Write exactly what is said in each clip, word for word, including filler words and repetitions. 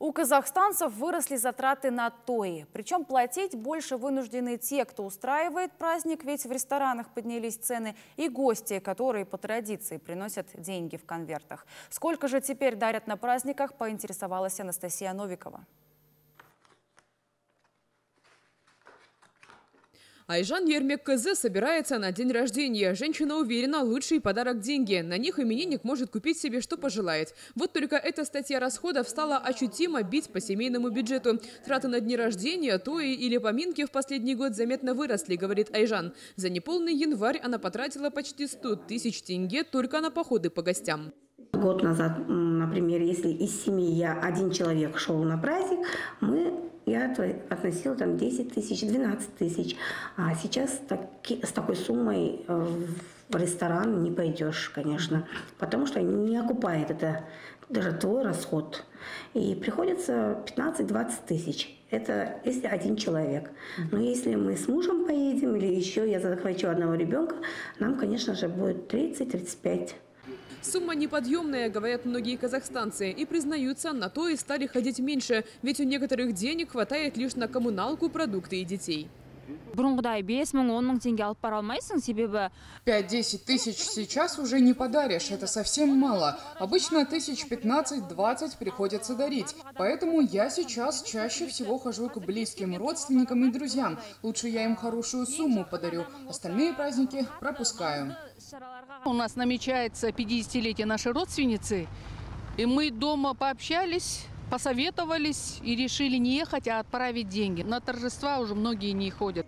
У казахстанцев выросли затраты на тои. Причем платить больше вынуждены те, кто устраивает праздник, ведь в ресторанах поднялись цены, и гости, которые по традиции приносят деньги в конвертах. Сколько же теперь дарят на праздниках, поинтересовалась Анастасия Новикова. Айжан Ермеккызы собирается на день рождения. Женщина уверена, лучший подарок – деньги. На них именинник может купить себе, что пожелает. Вот только эта статья расходов стала ощутимо бить по семейному бюджету. Траты на дни рождения, тои или поминки в последний год заметно выросли, говорит Айжан. За неполный январь она потратила почти сто тысяч тенге только на походы по гостям. Год назад, например, если из семьи я один человек шел на праздник, мы... Я относила там десять тысяч, двенадцать тысяч. А сейчас таки, с такой суммой в ресторан не пойдешь, конечно. Потому что не окупает это даже твой расход. И приходится пятнадцать-двадцать тысяч. Это если один человек. Но если мы с мужем поедем или еще я захвачу одного ребенка, нам, конечно же, будет тридцать-тридцать пять. Сумма неподъемная, говорят многие казахстанцы, и признаются, на тои стали ходить меньше, ведь у некоторых денег хватает лишь на коммуналку, продукты и детей. пять-десять тысяч сейчас уже не подаришь, это совсем мало. Обычно тысяч пятнадцать-двадцать приходится дарить. Поэтому я сейчас чаще всего хожу к близким родственникам и друзьям. Лучше я им хорошую сумму подарю, остальные праздники пропускаю. У нас намечается пятидесятилетие нашей родственницы, и мы дома пообщались, посоветовались и решили не ехать, а отправить деньги. На торжества уже многие не ходят.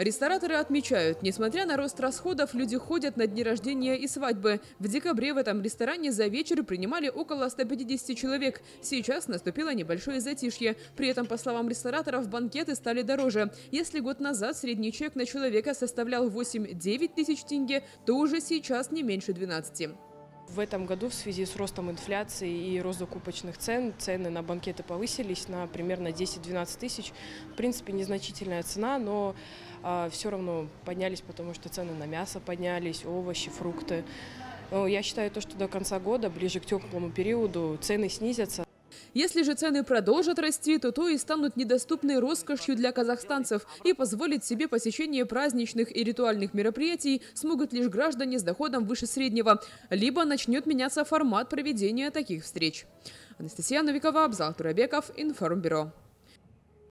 Рестораторы отмечают, несмотря на рост расходов, люди ходят на дни рождения и свадьбы. В декабре в этом ресторане за вечер принимали около ста пятидесяти человек. Сейчас наступило небольшое затишье. При этом, по словам рестораторов, банкеты стали дороже. Если год назад средний чек на человека составлял восемь-девять тысяч тенге, то уже сейчас не меньше двенадцати. В этом году в связи с ростом инфляции и рост закупочных цен, цены на банкеты повысились на примерно десять-двенадцать тысяч. В принципе, незначительная цена, но э, все равно поднялись, потому что цены на мясо поднялись, овощи, фрукты. Но я считаю, то, что до конца года, ближе к теплому периоду, цены снизятся. Если же цены продолжат расти, то тои станут недоступной роскошью для казахстанцев, и позволить себе посещение праздничных и ритуальных мероприятий смогут лишь граждане с доходом выше среднего. Либо начнет меняться формат проведения таких встреч. Анастасия Новикова, Абзал Турабеков, Информбюро.